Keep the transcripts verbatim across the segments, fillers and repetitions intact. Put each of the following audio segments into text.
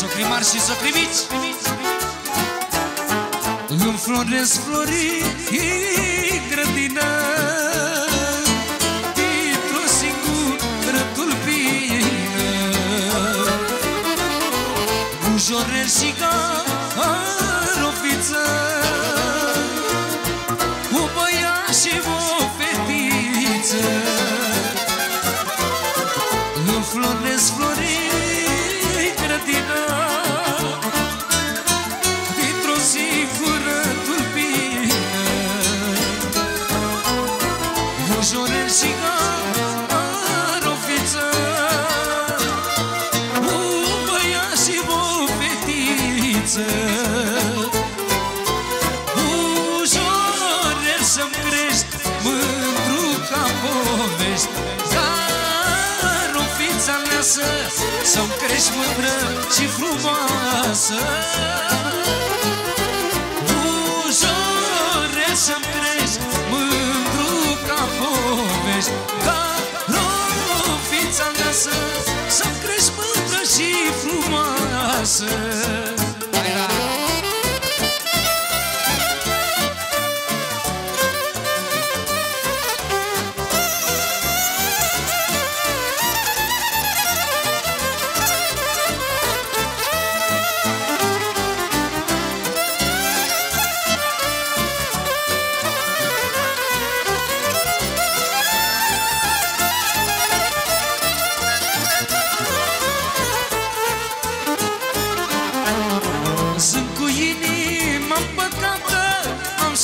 socrimari și socrimici, îmi floresc florii în grădină, dintr-o singură tulpină, bujorel și garofiță, o băiat și o fetiță, îmi floresc florii dintr-o singură tulpină, bujorel și garofiță, o băiat și o fetiță. Bujorel să-mi crești mândru ca povești, garofița lasă să-mi crești mândră și frumoasă. Bujorel să-mi crești mândru ca povești, garofița lasă să-mi crești mândră și frumoasă.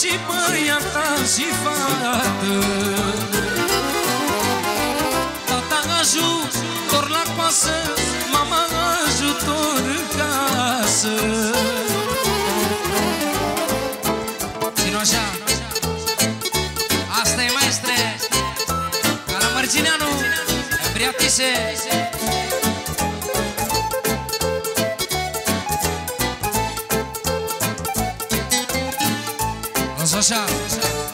Și măia ta și fată, tata ajutor la coasă, mama ajutor în casă. Ținu așa, asta e maestre Ala Mărgineanu, Briatise.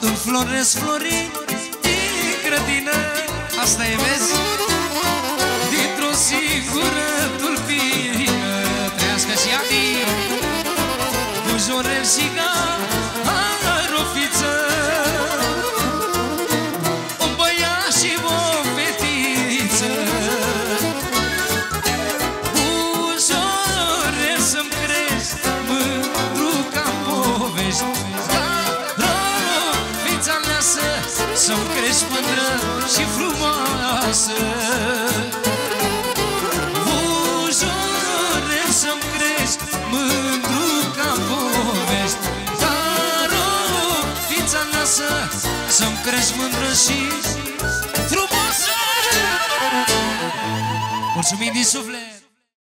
Înfloresc florii din grădină, asta e, vezi? Dintr-o singură tulpină, trăiască și atii, bujorel și garofiță, un băiat și o fetiță. Bujorel să-mi crești mândru ca povești, să-mi crești mândră și frumoasă. Bujorel să-mi crești mândru ca povești, garofița lasă să-mi crești mândră și frumoasă. Mulțumim din suflet!